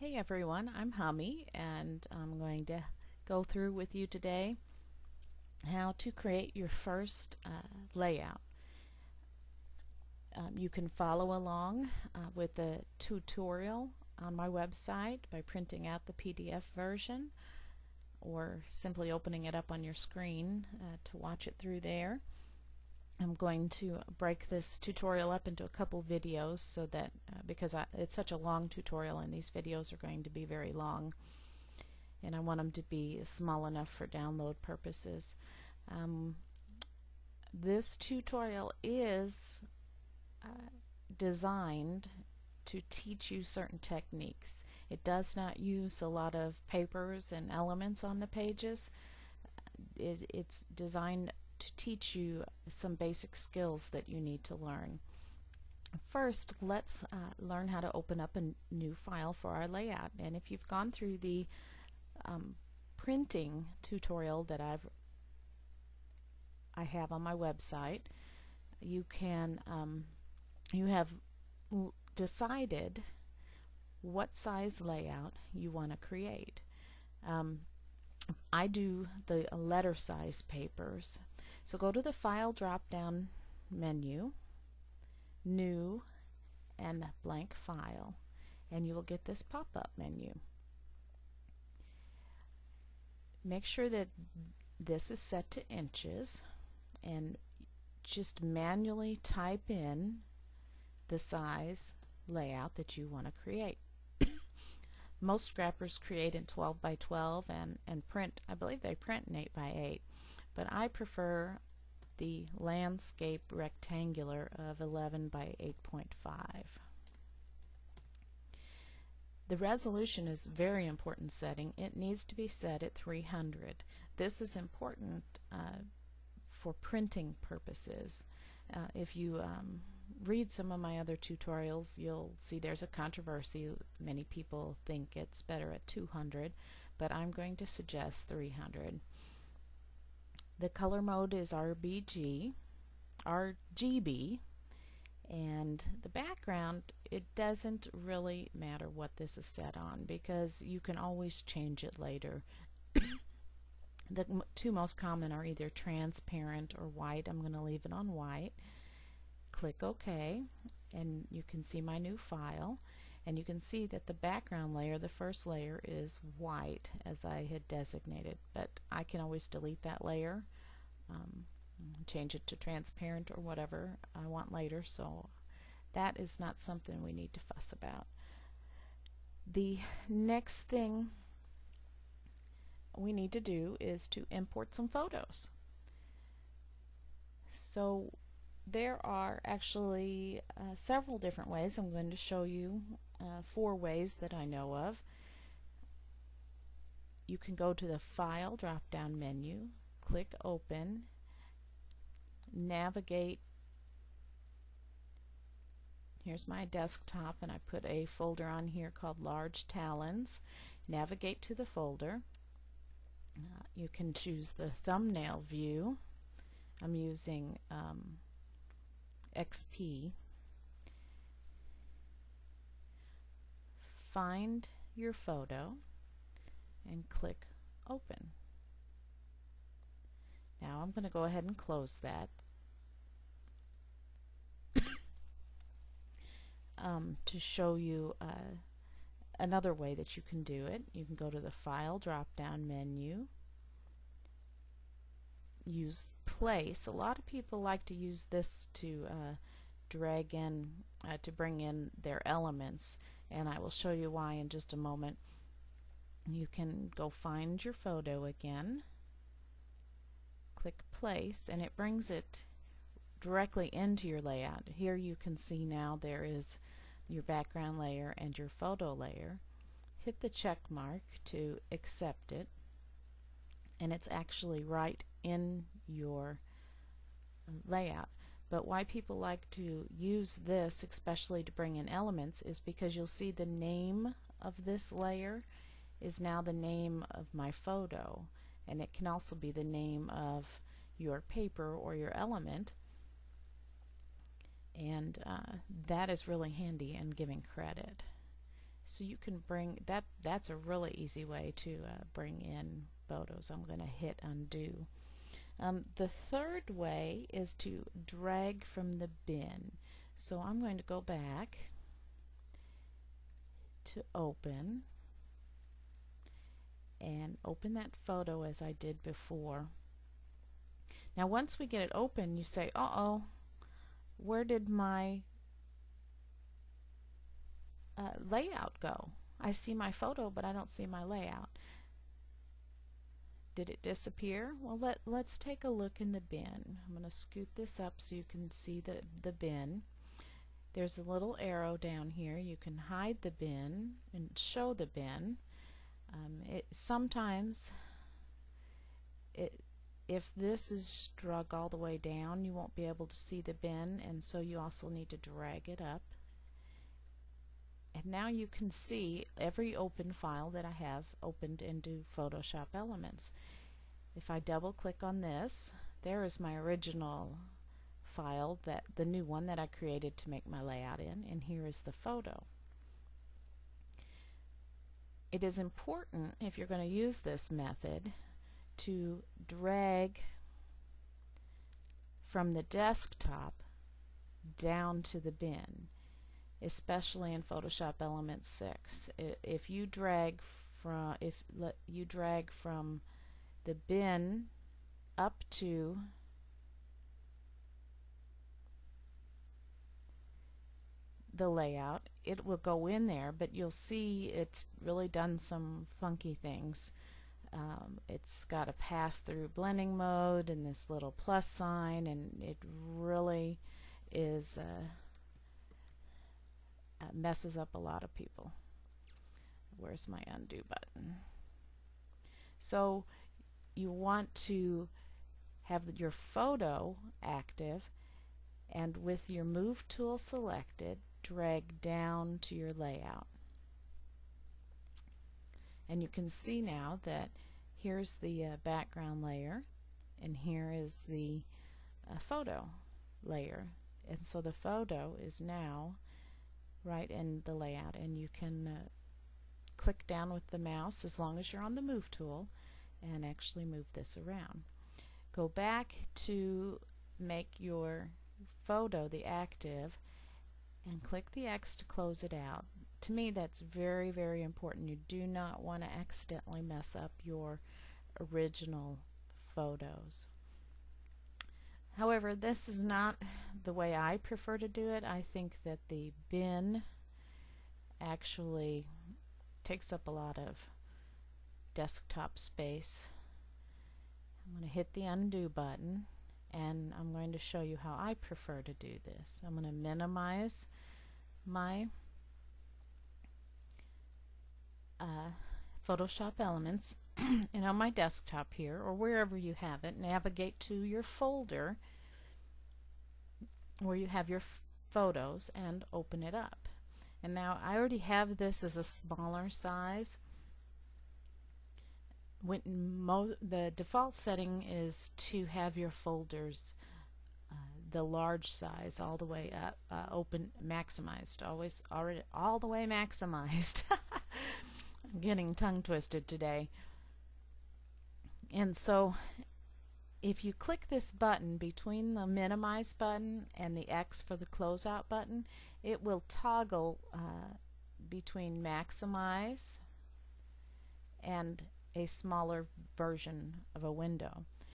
Hey everyone, I'm Hami, and I'm going to go through with you today how to create your first layout. You can follow along with the tutorial on my website by printing out the PDF version or simply opening it up on your screen to watch it through there. I'm going to break this tutorial up into a couple videos so that because it's such a long tutorial and these videos are going to be very long, and I want them to be small enough for download purposes. This tutorial is designed to teach you certain techniques. It does not use a lot of papers and elements on the pages. It's designed to teach you some basic skills that you need to learn. First, let's learn how to open up a new file for our layout. And if you've gone through the printing tutorial that I have on my website, you can you have decided what size layout you want to create. I do the letter size papers. So go to the File drop-down menu, New, and Blank File, and you will get this pop-up menu. Make sure that this is set to inches, and just manually type in the size layout that you want to create. Most scrappers create in 12 by 12 and print, I believe they print in 8 by 8, but I prefer the landscape rectangular of 11 by 8.5. The resolution is a very important setting. It needs to be set at 300. This is important for printing purposes. If you read some of my other tutorials, you'll see there's a controversy. Many people think it's better at 200, but I'm going to suggest 300. The color mode is RGB, and the background, it doesn't really matter what this is set on because you can always change it later. The two most common are either transparent or white. I'm going to leave it on white. Click OK, and you can see my new file, and you can see that the background layer, the first layer, is white as I had designated, but I can always delete that layer, change it to transparent or whatever I want later, so that is not something we need to fuss about. The next thing we need to do is to import some photos. So there are actually several different ways. I'm going to show you 4 ways that I know of. You can go to the File drop-down menu, click Open, navigate. Here's my desktop, and I put a folder on here called Large Talons. Navigate to the folder. You can choose the thumbnail view. I'm using XP. Find your photo and click Open. Now I'm going to go ahead and close that to show you another way that you can do it. You can go to the File drop-down menu, use Place. A lot of people like to use this to drag in, to bring in their elements, and I will show you why in just a moment. You can go find your photo again, click Place, and it brings it directly into your layout. Here you can see now there is your background layer and your photo layer. Hit the check mark to accept it, and it's actually right in your layout. But why people like to use this, especially to bring in elements, is because you'll see the name of this layer is now the name of my photo, and it can also be the name of your paper or your element, and that is really handy in giving credit. So you can bring that, that's a really easy way to bring in photos. I'm going to hit undo. The third way is to drag from the bin. So I'm going to go back to open and open that photo as I did before. Now once we get it open, you say, uh-oh, where did my layout go? I see my photo, but I don't see my layout. Did it disappear? Well, let's take a look in the bin. I'm going to scoot this up so you can see the bin. There's a little arrow down here. You can hide the bin and show the bin. If this is drug all the way down, you won't be able to see the bin, and so you also need to drag it up. And now you can see every open file that I have opened into Photoshop Elements. If I double click on this, there is my original file, that the new one that I created to make my layout in, and here is the photo. It is important, if you're going to use this method, to drag from the desktop down to the bin, especially in Photoshop Elements 6. If you drag from the bin up to the layout, it will go in there, but you'll see it's really done some funky things. It's got a pass-through blending mode and this little plus sign, and it really is messes up a lot of people. Where's my undo button? So you want to have your photo active, and with your move tool selected, drag down to your layout. And you can see now that here's the background layer, and here is the photo layer, and so the photo is now right in the layout, and you can click down with the mouse as long as you're on the move tool and actually move this around. Go back to make your photo the active and click the X to close it out. To me, that's very, very important. You do not want to accidentally mess up your original photos. However, this is not the way I prefer to do it. I think that the bin actually takes up a lot of desktop space. I'm going to hit the undo button, and I'm going to show you how I prefer to do this. I'm going to minimize my Photoshop Elements, and on my desktop here, or wherever you have it, navigate to your folder where you have your photos and open it up. And now I already have this as a smaller size. The default setting is to have your folders the large size all the way up, open, maximized, always already all the way maximized. I'm getting tongue twisted today. And so if you click this button between the minimize button and the X for the closeout button, it will toggle between maximize and a smaller version of a window.